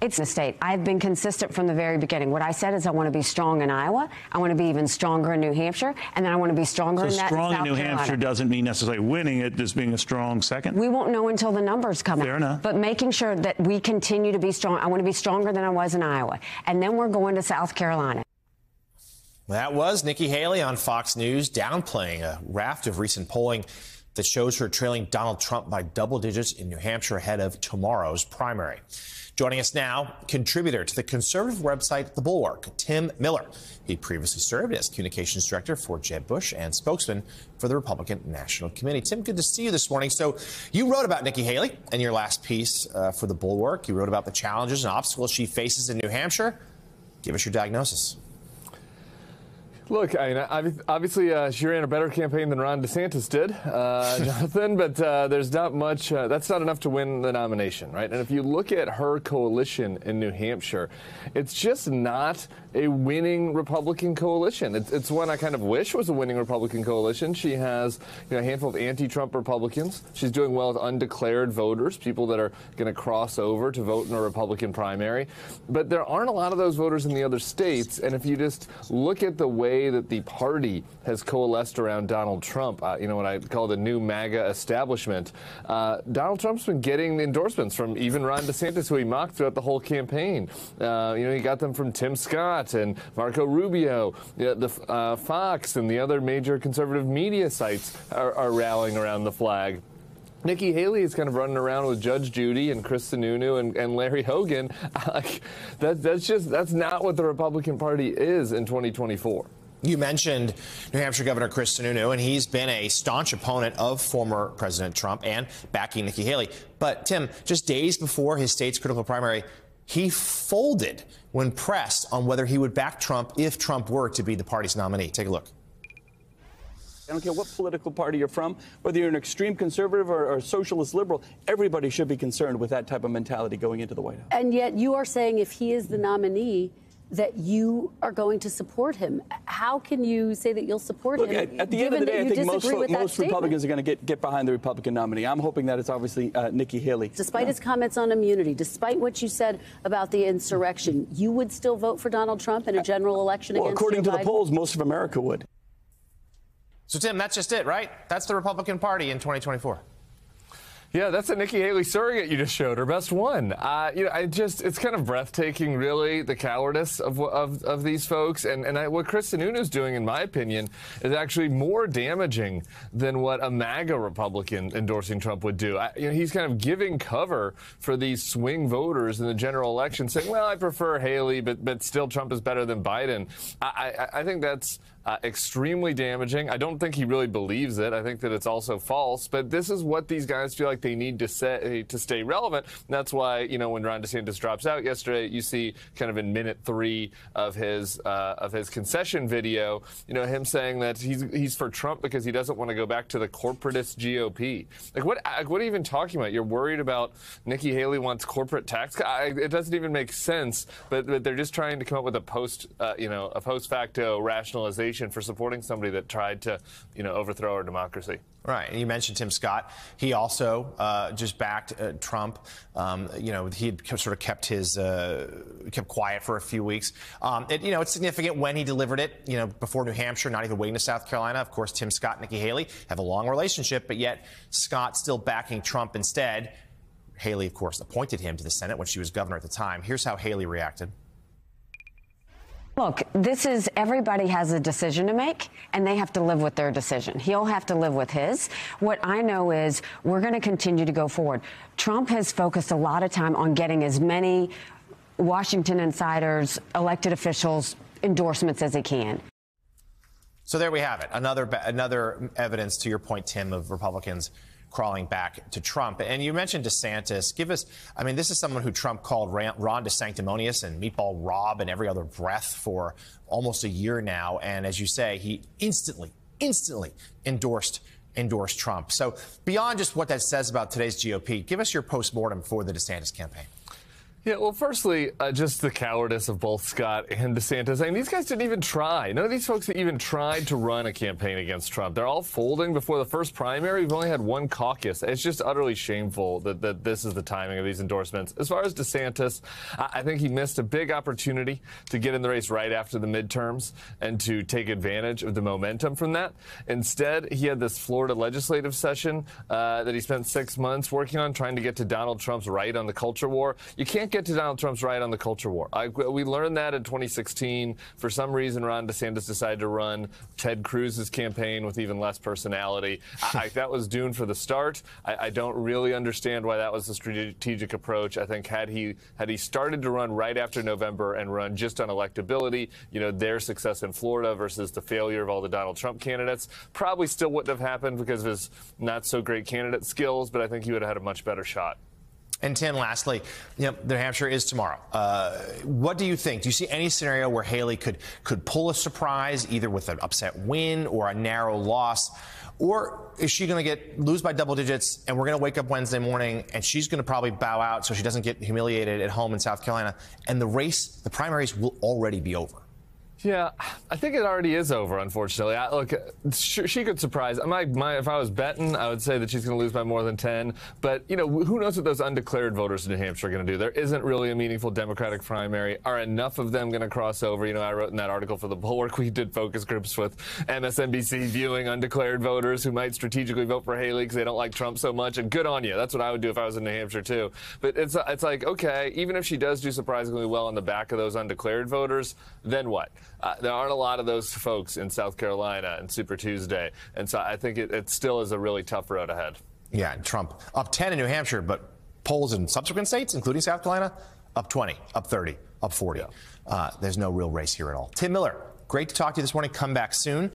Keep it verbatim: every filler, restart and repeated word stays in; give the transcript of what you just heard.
It's a state. I've been consistent from the very beginning. What I said is I want to be strong in Iowa. I want to be even stronger in New Hampshire. And then I want to be stronger in South Carolina. So strong in New Hampshire doesn't mean necessarily winning it, just being a strong second? We won't know until the numbers come out. Fair enough. But making sure that we continue to be strong. I want to be stronger than I was in Iowa. And then we're going to South Carolina. That was Nikki Haley on Fox News, downplaying a raft of recent polling that shows her trailing Donald Trump by double digits in New Hampshire ahead of tomorrow's primary. Joining us now, contributor to the conservative website The Bulwark, Tim Miller. He previously served as communications director for Jeb Bush and spokesman for the Republican National Committee. Tim, good to see you this morning. So you wrote about Nikki Haley in your last piece uh, for The Bulwark. You wrote about the challenges and obstacles she faces in New Hampshire. Give us your diagnosis. Look, I mean, obviously uh, she ran a better campaign than Ron DeSantis did, uh, Jonathan, but uh, there's not much, uh, that's not enough to win the nomination, right? And if you look at her coalition in New Hampshire, it's just not a winning Republican coalition. It's, it's one I kind of wish was a winning Republican coalition. She has you know, a handful of anti-Trump Republicans. She's doing well with undeclared voters, people that are going to cross over to vote in a Republican primary. But there aren't a lot of those voters in the other states, and if you just look at the way that the party has coalesced around Donald Trump, uh, you know, what I call the new MAGA establishment. Uh, Donald Trump's been getting endorsements from even Ron DeSantis, who he mocked throughout the whole campaign. Uh, you know, he got them from Tim Scott and Marco Rubio. You know, the uh, Fox and the other major conservative media sites are, are rallying around the flag. Nikki Haley is kind of running around with Judge Judy and Chris Sununu and, and Larry Hogan. Like, that, that's just that's not what the Republican Party is in twenty twenty-four. You mentioned New Hampshire Governor Chris Sununu, and he's been a staunch opponent of former President Trump and backing Nikki Haley. But, Tim, just days before his state's critical primary, he folded when pressed on whether he would back Trump if Trump were to be the party's nominee. Take a look. I don't care what political party you're from, whether you're an extreme conservative or, or socialist liberal, everybody should be concerned with that type of mentality going into the White House. And yet you are saying if he is the nominee, that you are going to support him. How can you say that you'll support Look, him? At, at the end of the day, I think most, most Republicans are going to get, get behind the Republican nominee. I'm hoping that it's obviously uh, Nikki Haley. Despite yeah. his comments on immunity, despite what you said about the insurrection, you would still vote for Donald Trump in a general election well, against according Joe to Biden? The polls, most of America would. So, Tim, that's just it, right? That's the Republican Party in twenty twenty-four. Yeah, that's a Nikki Haley surrogate you just showed, her best one. Uh, you know, I just—it's kind of breathtaking, really, the cowardice of of, of these folks, and and I, what Chris Sununu is doing, in my opinion, is actually more damaging than what a MAGA Republican endorsing Trump would do. I, you know, he's kind of giving cover for these swing voters in the general election, saying, "Well, I prefer Haley, but but still, Trump is better than Biden." I I, I think that's. Uh, extremely damaging. I don't think he really believes it. I think that it's also false. But this is what these guys feel like they need to say to stay relevant. And that's why, you know, when Ron DeSantis drops out yesterday, you see kind of in minute three of his uh, of his concession video, you know, him saying that he's he's for Trump because he doesn't want to go back to the corporatist G O P. Like what? Like what are you even talking about? You're worried about Nikki Haley wants corporate tax. I, it doesn't even make sense. But, but they're just trying to come up with a post, uh, you know, a post facto rationalization for supporting somebody that tried to, you know, overthrow our democracy. Right. And you mentioned Tim Scott. He also uh, just backed uh, Trump. Um, you know, he had sort of kept his uh, kept quiet for a few weeks. Um, it, you know, it's significant when he delivered it, you know, before New Hampshire, not even waiting to South Carolina. Of course, Tim Scott and Nikki Haley have a long relationship, but yet Scott still backing Trump instead. Haley, of course, appointed him to the Senate when she was governor at the time. Here's how Haley reacted. Look, this is everybody has a decision to make, and they have to live with their decision. He'll have to live with his. What I know is we're going to continue to go forward. Trump has focused a lot of time on getting as many Washington insiders, elected officials, endorsements as he can. So there we have it. Another another evidence to your point, Tim, of Republicans crawling back to Trump. And you mentioned DeSantis. Give us, I mean, this is someone who Trump called Ron DeSanctimonious and Meatball Rob and every other breath for almost a year now. And as you say, he instantly, instantly endorsed, endorsed Trump. So beyond just what that says about today's G O P, give us your postmortem for the DeSantis campaign. Yeah, well, firstly, uh, just the cowardice of both Scott and DeSantis. I mean, these guys didn't even try. None of these folks even tried to run a campaign against Trump. They're all folding before the first primary. We've only had one caucus. It's just utterly shameful that, that this is the timing of these endorsements. As far as DeSantis, I, I think he missed a big opportunity to get in the race right after the midterms and to take advantage of the momentum from that. Instead, he had this Florida legislative session uh, that he spent six months working on, trying to get to Donald Trump's right on the culture war. You can't get to Donald Trump's right on the culture war. I, we learned that in twenty sixteen. For some reason, Ron DeSantis decided to run Ted Cruz's campaign with even less personality. I, I, that was doomed for the start. I, I don't really understand why that was the strategic approach. I think had he had he started to run right after November and run just on electability, you know, their success in Florida versus the failure of all the Donald Trump candidates, probably still wouldn't have happened because of his not so great candidate skills. But I think he would have had a much better shot. And Tim, lastly, you know, New Hampshire is tomorrow. Uh, what do you think? Do you see any scenario where Haley could could pull a surprise, either with an upset win or a narrow loss? Or is she going to get lose by double digits and we're going to wake up Wednesday morning and she's going to probably bow out so she doesn't get humiliated at home in South Carolina? And the race, the primaries will already be over. Yeah, I think it already is over, unfortunately. I, look, she, she could surprise. My, my, if I was betting, I would say that she's going to lose by more than ten. But, you know, who knows what those undeclared voters in New Hampshire are going to do? There isn't really a meaningful Democratic primary. Are enough of them going to cross over? You know, I wrote in that article for The Bulwark, we did focus groups with M S N B C viewing undeclared voters who might strategically vote for Haley because they don't like Trump so much. And good on you. That's what I would do if I was in New Hampshire, too. But it's, it's like, okay, even if she does do surprisingly well on the back of those undeclared voters, then what? Uh, there aren't a lot of those folks in South Carolina and Super Tuesday. And so I think it, it still is a really tough road ahead. Yeah, and Trump up ten in New Hampshire, but polls in subsequent states, including South Carolina, up twenty, up thirty, up forty. Yeah. Uh, there's no real race here at all. Tim Miller, great to talk to you this morning. Come back soon.